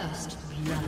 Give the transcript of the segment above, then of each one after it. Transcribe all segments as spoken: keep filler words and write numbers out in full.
First blood.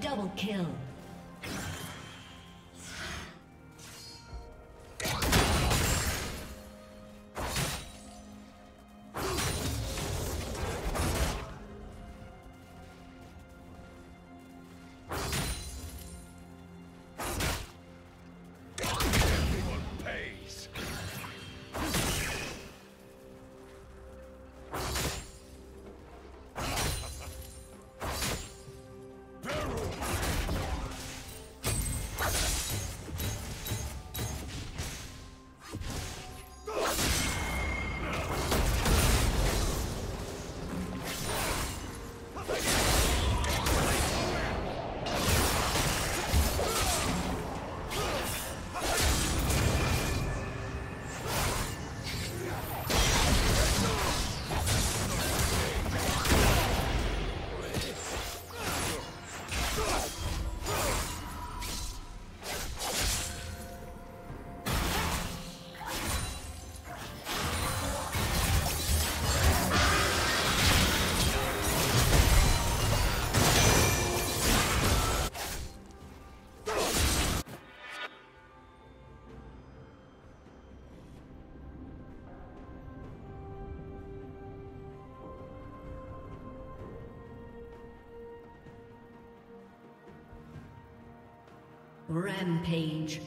Double kill. Rampage.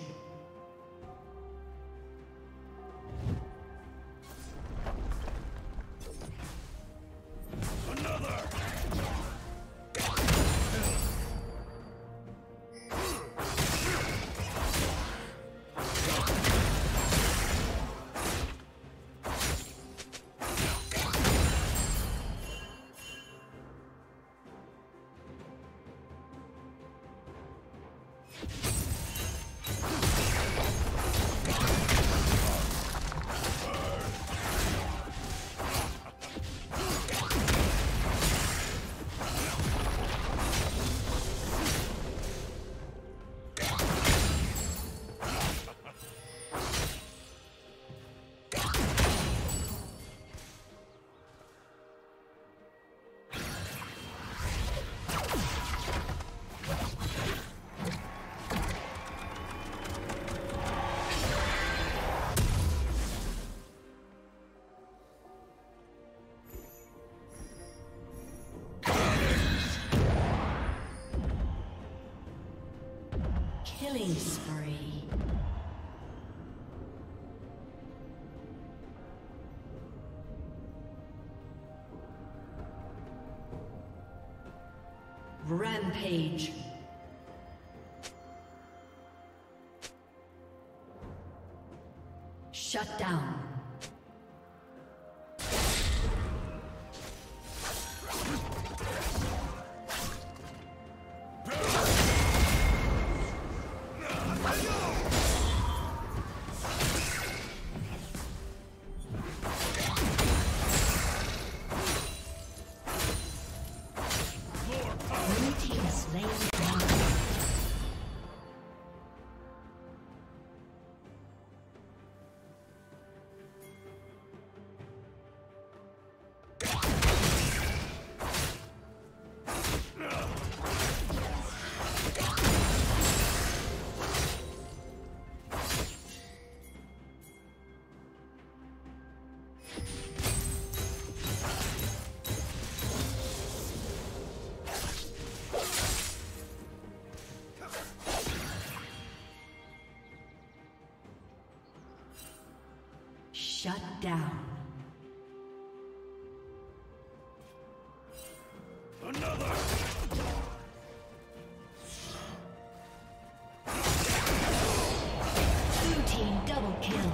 Killing spree. Rampage. Shut down. Shut down. Another. Blue team double kill.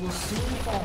Will soon fall.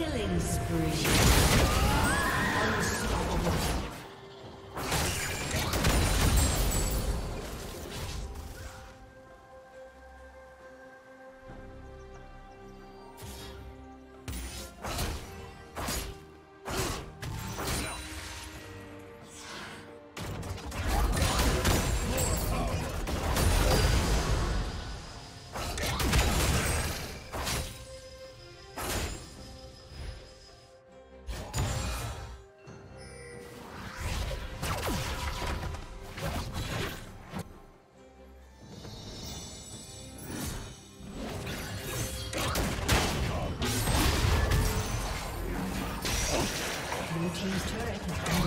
Killing spree. Unstoppable. Team's turret has been